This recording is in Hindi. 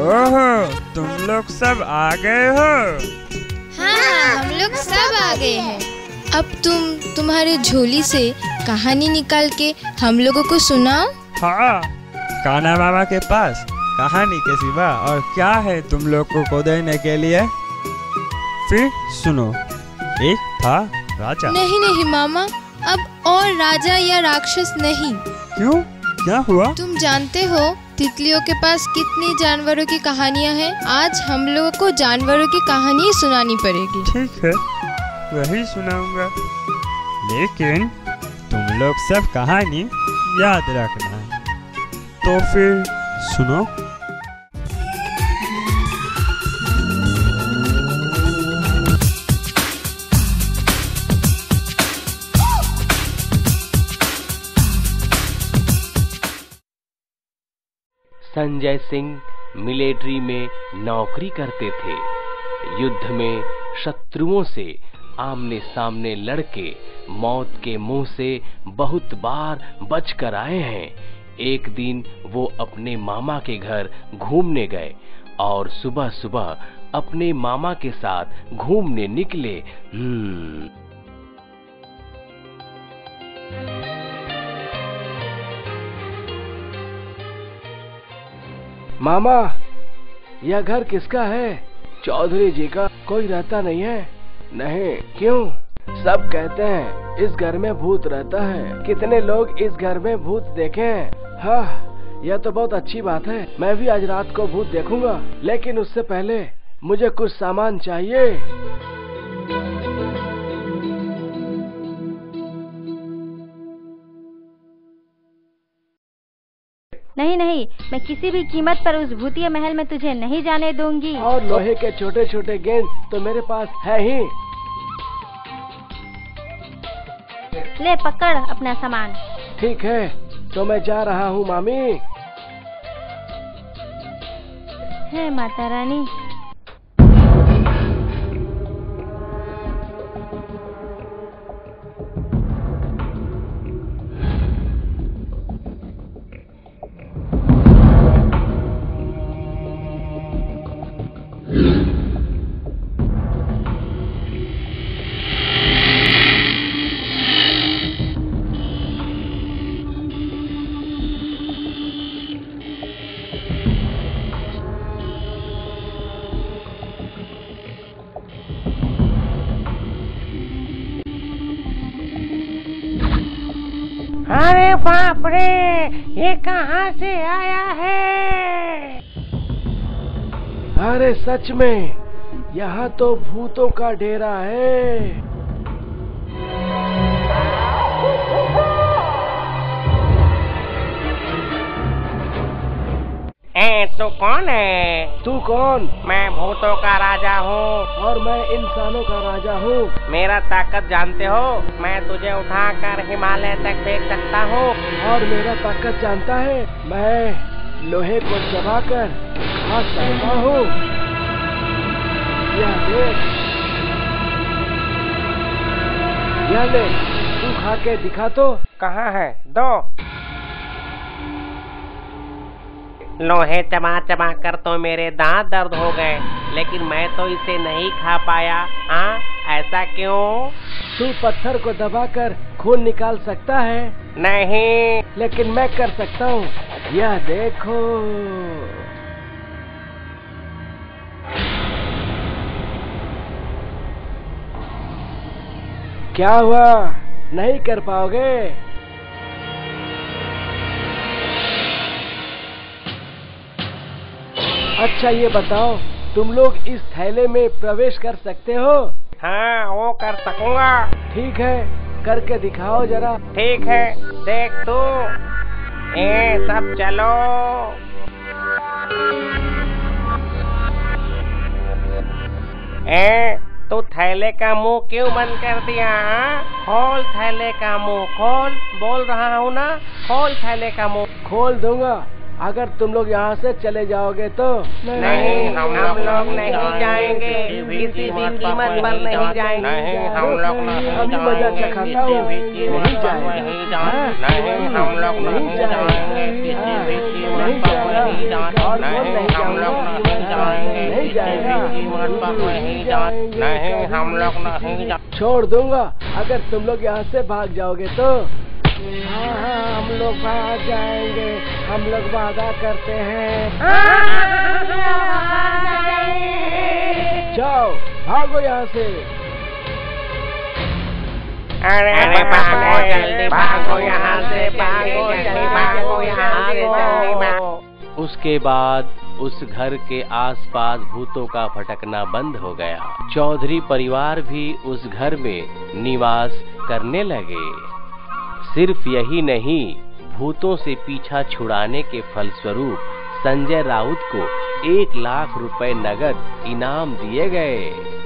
ओह, तुम लोग सब आ गए हो? हाँ, हम लोग सब आ गए हैं। अब तुम तुम्हारे झोली से कहानी निकाल के हम लोगों को सुनाओ। हाँ, कान्हा मामा के पास कहानी के सिवा और क्या है तुम लोगों को देने के लिए? फिर सुनो, एक था राजा। नहीं नहीं मामा, अब और राजा या राक्षस नहीं। क्यों, क्या हुआ? तुम जानते हो तितलियों के पास कितनी जानवरों की कहानियाँ हैं। आज हम लोगों को जानवरों की कहानी सुनानी पड़ेगी। ठीक है, वही सुनाऊंगा, लेकिन तुम लोग सब कहानी याद रखना। तो फिर सुनो। संजय सिंह मिलिट्री में नौकरी करते थे। युद्ध में शत्रुओं से आमने सामने लड़के मौत के मुंह से बहुत बार बच कर आए हैं। एक दिन वो अपने मामा के घर घूमने गए और सुबह सुबह अपने मामा के साथ घूमने निकले। मामा, यह घर किसका है? चौधरी जी का। कोई रहता नहीं है? नहीं। क्यों? सब कहते हैं इस घर में भूत रहता है। कितने लोग इस घर में भूत देखे हैं? हाँ, यह तो बहुत अच्छी बात है। मैं भी आज रात को भूत देखूंगा, लेकिन उससे पहले मुझे कुछ सामान चाहिए। नहीं नहीं, मैं किसी भी कीमत पर उस भूतिया महल में तुझे नहीं जाने दूंगी। और लोहे के छोटे छोटे गेंद तो मेरे पास है ही। ले पकड़ अपना सामान। ठीक है, तो मैं जा रहा हूँ मामी। है माता रानी। अरे बाप रे, ये कहाँ से आया है? अरे सच में, यहाँ तो भूतों का डेरा है। तू कौन है? तू कौन? मैं भूतों का राजा हूँ। और मैं इंसानों का राजा हूँ। मेरा ताकत जानते हो? मैं तुझे उठाकर हिमालय तक देख सकता हूँ। और मेरा ताकत जानता है? मैं लोहे को चबाकर खा सकता हूँ। यह ले, तू खा के दिखा तो। कहाँ है? दो। लोहे चबा चबा कर तो मेरे दांत दर्द हो गए, लेकिन मैं तो इसे नहीं खा पाया। हाँ, ऐसा क्यों? तू पत्थर को दबाकर खून निकाल सकता है? नहीं, लेकिन मैं कर सकता हूँ। यह देखो। क्या हुआ? नहीं कर पाओगे? अच्छा, ये बताओ, तुम लोग इस थैले में प्रवेश कर सकते हो? हाँ, वो कर सकूंगा। ठीक है, करके दिखाओ जरा। ठीक है, देख तू। ए सब चलो। ए तू थैले का मुंह क्यों बंद कर दिया? खोल थैले का मुंह, खोल। बोल रहा हूँ ना, खोल थैले का मुंह। खोल दूंगा, अगर तुम लोग यहाँ से चले जाओगे तो नहीं, हम लोग नहीं जाएंगे, किसी भी कीमत पर नहीं जाएंगे। हम लोग नहीं मजा चखाता हूँ, नहीं जाएंगे, हम लोग नहीं जाएंगे, नहीं जाएंगे, हम लोग नहीं, छोड़ दूंगा अगर तुम लोग यहाँ से भाग जाओगे तो। हाँ, हम लोग भाग जाएंगे, हम लोग वादा करते हैं। जाओ, भागो यहाँ से। अरे भागो जल्दी, भागो यहाँ से, भागो जल्दी, भागो यहाँ से, जल्दी भागो। उसके बाद उस घर के आसपास भूतों का भटकना बंद हो गया। चौधरी परिवार भी उस घर में निवास करने लगे। सिर्फ यही नहीं, भूतों से पीछा छुड़ाने के फलस्वरूप संजय राउत को 1 लाख रुपए नगद इनाम दिए गए।